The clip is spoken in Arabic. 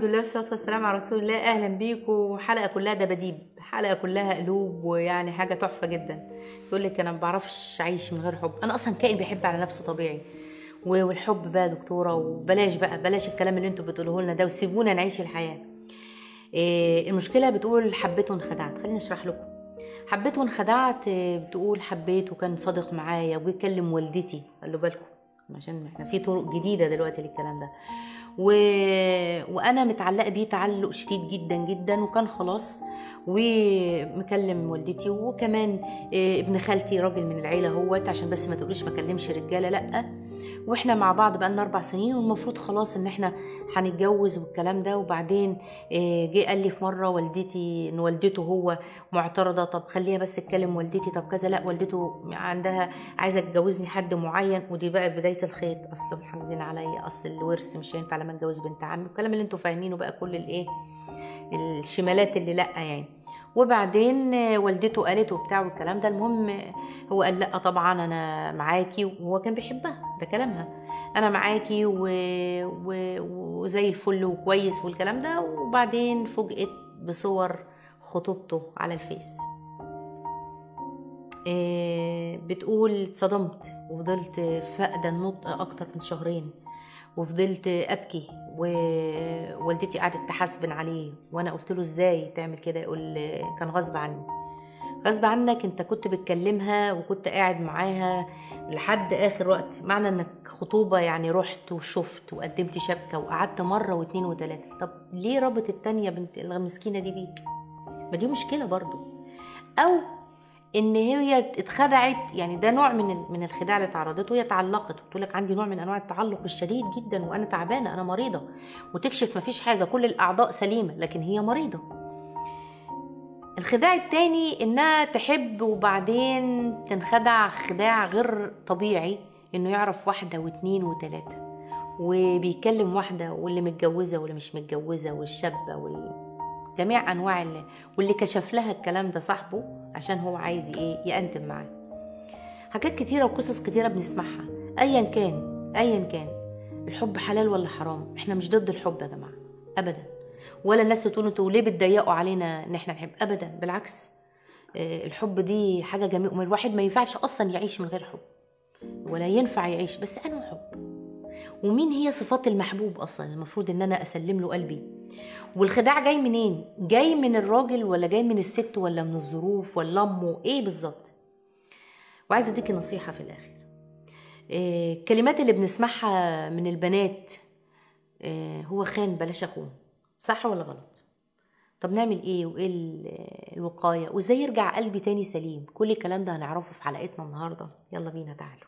الحمد لله والصلاه والسلام على رسول الله. اهلا بيكم. حلقه كلها دباديب، حلقه كلها قلوب، ويعني حاجه تحفه جدا. يقول لك انا ما بعرفش اعيش من غير حب، انا اصلا كائن بيحب على نفسه طبيعي، والحب بقى يا دكتوره وبلاش بقى، بلاش الكلام اللي انتوا بتقولوه لنا ده وسيبونا نعيش الحياه. المشكله بتقول حبيت وانخدعت. خليني اشرح لكم. حبيت وانخدعت بتقول حبيت وكان صادق معايا وجه يكلم والدتي، خلوا بالكم عشان احنا في طرق جديده دلوقتي للكلام ده، وانا متعلقه بيه تعلق شديد جدا جدا، وكان خلاص ومكلم والدتي وكمان ابن خالتي راجل من العيله اهوت، عشان بس ما تقوليش ما كلمش رجاله، لا واحنا مع بعض بقالنا 4 سنين والمفروض خلاص ان احنا هنتجوز والكلام ده. وبعدين جه قال لي في مره والدتي ان والدته هو معترضه، طب خليها بس تكلم والدتي، طب كذا، لا والدته عندها عايزه تجوزني حد معين، ودي بقى بدايه الخيط، اصل محافظين عليا، اصل الورث مش هينفع لما اتجوز بنت عمي، والكلام اللي انتوا فاهمينه بقى، كل الايه الشمالات اللي لا يعني. وبعدين والدته قالت وبتاع والكلام ده. المهم هو قال لا طبعا انا معاكي، وهو كان بيحبها، ده كلامها، انا معاكي وزي الفل وكويس والكلام ده. وبعدين فوجئت بصور خطوبته على الفيس. بتقول اتصدمت وفضلت فاقده النطق اكتر من 2 شهر، وفضلت ابكي، ووالدتي قعدت تحاسبن عليه، وانا قلت له ازاي تعمل كده؟ يقول كان غصب عني. غصب عنك، انت كنت بتكلمها وكنت قاعد معاها لحد اخر وقت، معنى انك خطوبه يعني رحت وشفت وقدمت شبكه وقعدت مره و2 و3، طب ليه رابط التانيه بنت المسكينه دي بيك؟ ما دي مشكله برضو. او ان هي اتخدعت، يعني ده نوع من الخداع اللي تعرضته، هي اتعلقت. بتقول لك عندي نوع من انواع التعلق الشديد جدا، وانا تعبانه، انا مريضه، وتكشف ما فيش حاجه، كل الاعضاء سليمه لكن هي مريضه. الخداع الثاني انها تحب وبعدين تنخدع خداع غير طبيعي، انه يعرف 1 و2 و3 وبيكلم 1، واللي متجوزه واللي مش متجوزه والشابه جميع انواع اللي، واللي كشف لها الكلام ده صاحبه، عشان هو عايز ايه؟ يقدم معاه. حاجات كتيره وقصص كتيره بنسمعها، ايا كان ايا كان الحب حلال ولا حرام، احنا مش ضد الحب يا جماعه ابدا، ولا الناس تقول انتوا ليه بتضيقوا علينا ان احنا نحب، ابدا بالعكس. الحب دي حاجه جميله، الواحد ما ينفعش اصلا يعيش من غير حب، ولا ينفع يعيش بس انا حب. ومين هي صفات المحبوب اصلا؟ المفروض ان انا اسلم له قلبي. والخداع جاي منين؟ جاي من الراجل ولا جاي من الست ولا من الظروف ولا امه؟ ايه بالظبط؟ وعايزه اديكي نصيحه في الاخر. الكلمات اللي بنسمعها من البنات، هو خان بلاش اخون، صح ولا غلط؟ طب نعمل ايه؟ وايه الوقايه؟ وازاي يرجع قلبي تاني سليم؟ كل الكلام ده هنعرفه في حلقتنا النهارده. يلا بينا تعالوا.